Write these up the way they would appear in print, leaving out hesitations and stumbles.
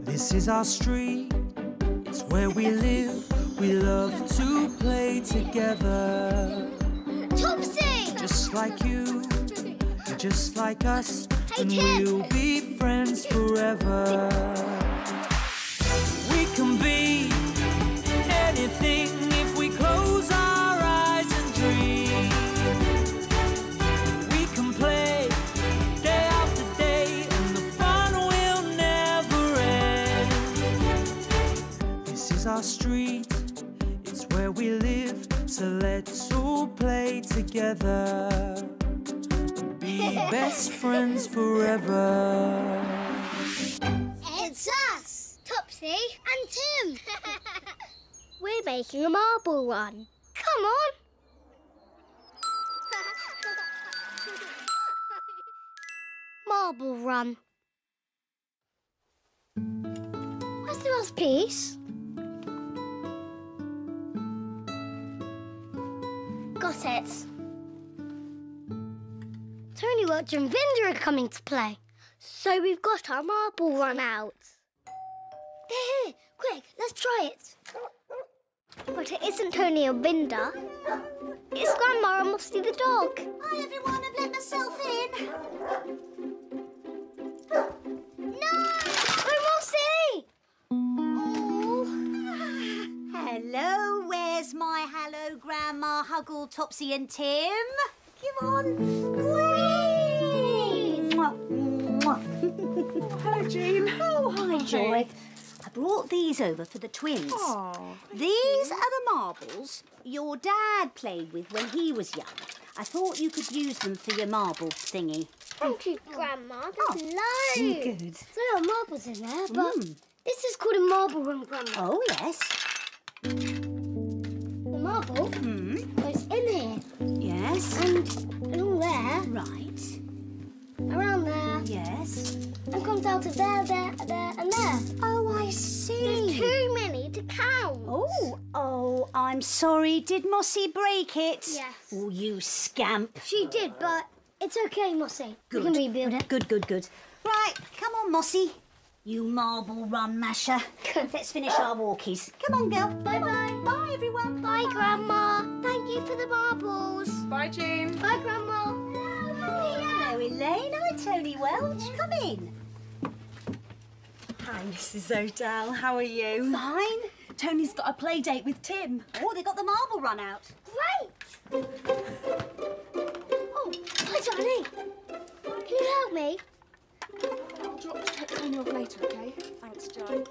This is our street, it's where we live. We love to play together. Topsy! Just like you, you're just like us. Hey, and Tim. We'll be friends forever. We can be anything if we close our eyes and dream. We can play day after day and the fun will never end. This is our street, it's where we live, so let's all play together. Be best friends forever. It's us, Topsy and Tim. We're making a marble run. Come on! Marble run. Where's the last piece? Got it. Tony Welch and Vinda are coming to play, so we've got our marble run out. They're here. Quick, let's try it. But it isn't Tony or Vinda. It's Grandma and Mossy the dog. Hi everyone, I've let myself in. No! Oh, Mossy! Oh. Hello, where's my hello Grandma, Huggle, Topsy and Tim? Come on. Whee! Hello, Jean. Oh, hi, Joy. I brought these over for the twins. Aww, these are the marbles your dad played with when he was young. I thought you could use them for your marble thingy. Thank you, Grandma. That's nice. Good. There are marbles in there, but this is called a marble room, Grandma. Oh, yes. The marble goes in here. Yes. And along there. Right. Around there. Yes. And comes out of there, and there. Oh, I see. There's too many to count. Oh, I'm sorry. Did Mossy break it? Yes. Oh, you scamp. She did, but it's okay, Mossy. Good. We can rebuild it. Good. Right, come on, Mossy. You marble run masher. Let's finish our walkies. Come on, girl. Bye-bye. Bye, everyone. Bye, Grandma. Thank you for the marbles. Bye, Jean. Bye, Grandma. Hello, Elaine. Hi, Tony Welch. Come in. Hi, Mrs. Odell. How are you? Fine. Tony's got a play date with Tim. Oh, they got the marble run out. Great! Oh, hi, Johnny. Can you help me? I'll drop the Tony off later, OK? Thanks, Joy.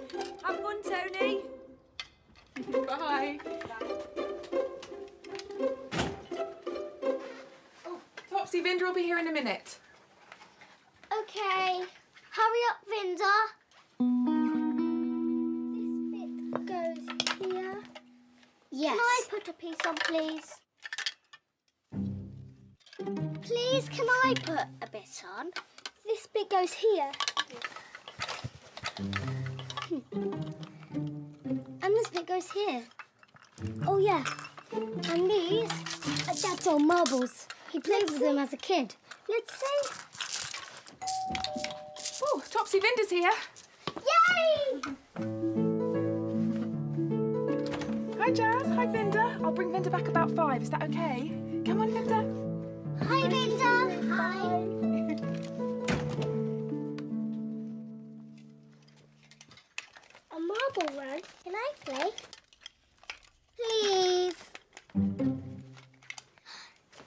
Have fun, Tony. Bye. Topsy, Vinda will be here in a minute. OK. Hurry up, Vinda. This bit goes here. Yes. Can I put a piece on, please? Please, can I put a bit on? This bit goes here. And this bit goes here. Oh, yeah. And these are Dad's old marbles. He played with them as a kid. Let's see. Oh, Topsy, Vinda's here. Yay! Hi, Jazz. Hi, Vinda. I'll bring Vinda back about 5. Is that OK? Come on, Vinda. Hi, Vinda. Hi. A marble run. Can I play? Please.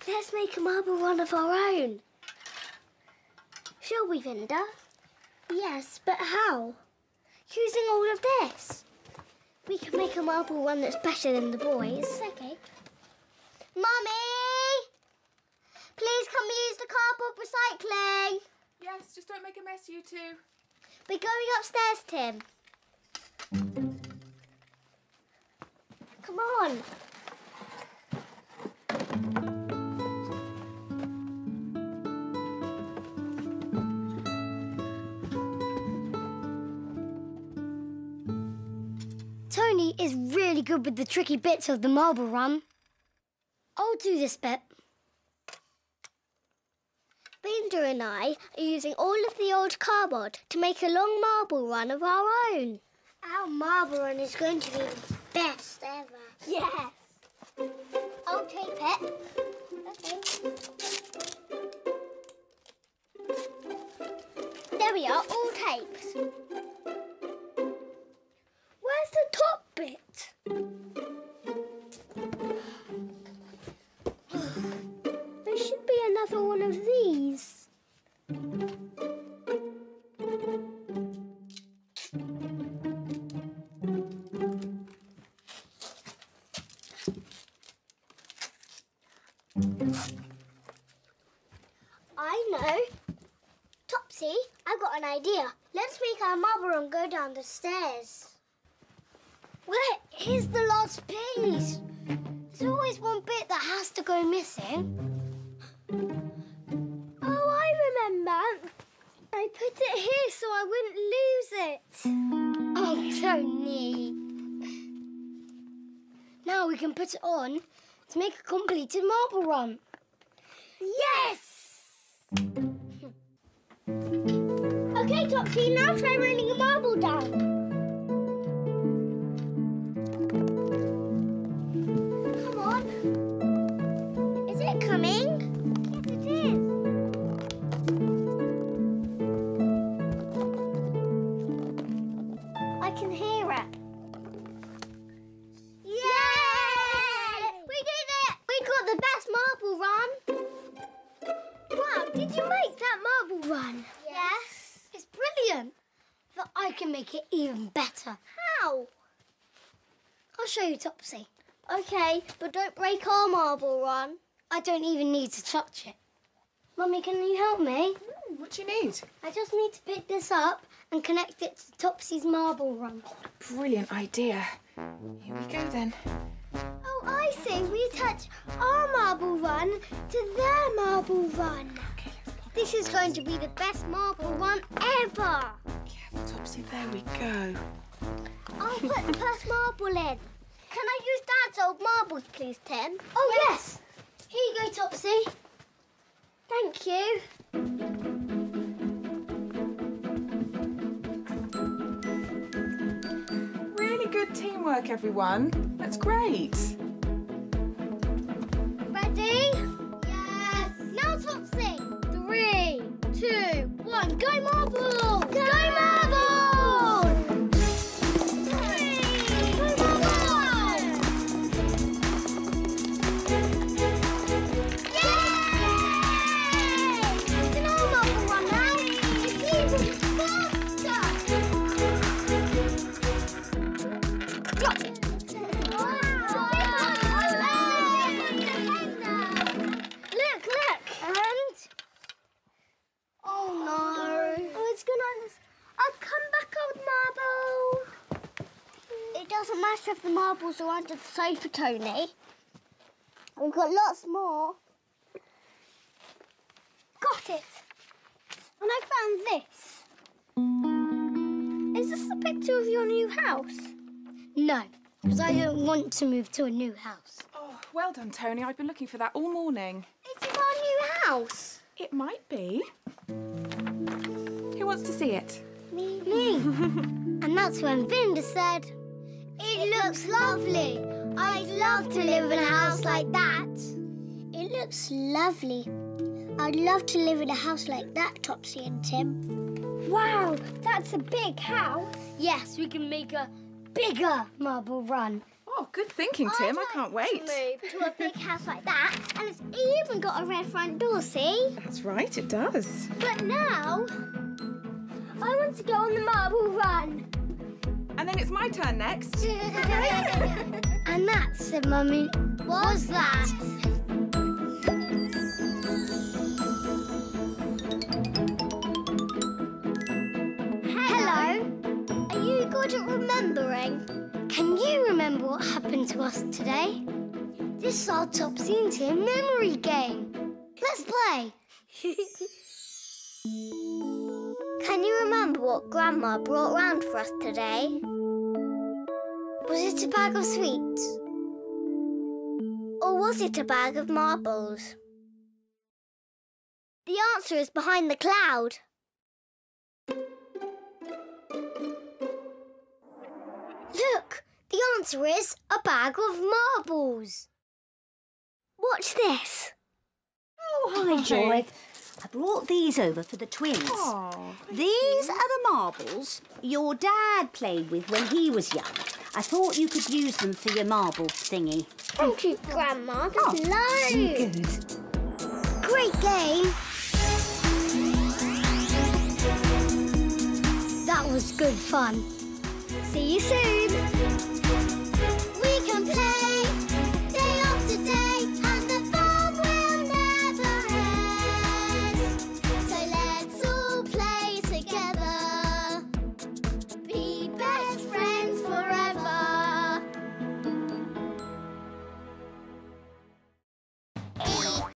Let's make a marble run of our own. Shall we, Vinda? Yes, but how? Using all of this. We can make a marble run that's better than the boys. Okay. Mummy! Please come use the cardboard recycling. Yes, just don't make a mess, you two. We're going upstairs, Tim. Come on. Tony is really good with the tricky bits of the marble run. I'll do this bit. Vinda and I are using all of the old cardboard to make a long marble run of our own. Our marble run is going to be the best ever. Yes. I'll tape it. Okay. There we are, all tapes. Where's the top bit? There should be another one of these. Idea. Let's make our marble run go down the stairs. Well, here's the last piece. There's always one bit that has to go missing. Oh, I remember. I put it here so I wouldn't lose it. Oh, Tony. Now we can put it on to make a completed marble run. Yes! Okay, Topsy, now try rolling a marble down. Come on. Is it coming? Yes, it is. I can hear it. Yay! Yay! We did it! We got the best marble run. Wow, did you make that marble run? Yes. Brilliant! But I can make it even better. How? I'll show you, Topsy. Okay, but don't break our marble run. I don't even need to touch it. Mummy, can you help me? What do you need? I just need to pick this up and connect it to Topsy's marble run. Oh, brilliant idea. Here we go then. Oh, I see. We attach our marble run to their marble run. Okay. This is going to be the best marble run ever. Yeah, Topsy, there we go. I'll put the first marble in. Can I use Dad's old marbles, please, Tim? Oh, yes. Here you go, Topsy. Thank you. Really good teamwork, everyone. That's great. Ready? Yes. Now, Topsy. 3, 2, 1, go marbles! Go marbles! Yay! Go marbles! Yay! It's an old marble run now. It's even faster! Wow! Look, look! And... oh, no. Oh, it's gonna... I'll come back, old marble. It doesn't matter if the marbles are under the sofa, Tony. We've got lots more. Got it. And I found this. Is this a picture of your new house? No, because I don't want to move to a new house. Oh, well done, Tony. I've been looking for that all morning. Is it our new house? It might be. Who wants to see it? Me. Me. And that's when Vinda said, it looks lovely. I'd love to live in a house like that. It looks lovely. I'd love to live in a house like that, Topsy and Tim. Wow, that's a big house. Yes, we can make a bigger marble run. Oh, good thinking, Tim. I can't wait. To move to a big house like that, and it's even got a red front door, see? That's right, it does. But now, I want to go on the marble run. And then it's my turn next. And that, said Mummy, was that. Hello. Are you good at remembering? Can you remember what happened to us today? This is our Topsy and Tim memory game. Let's play. Can you remember what Grandma brought round for us today? Was it a bag of sweets? Or was it a bag of marbles? The answer is behind the cloud. Look, the answer is a bag of marbles. Watch this. Oh, hi, Joy. I brought these over for the twins. Aww, these are the marbles your dad played with when he was young. I thought you could use them for your marble thingy. Thank you, Grandma. That's loads. Great game. That was good fun. See you soon. We can play.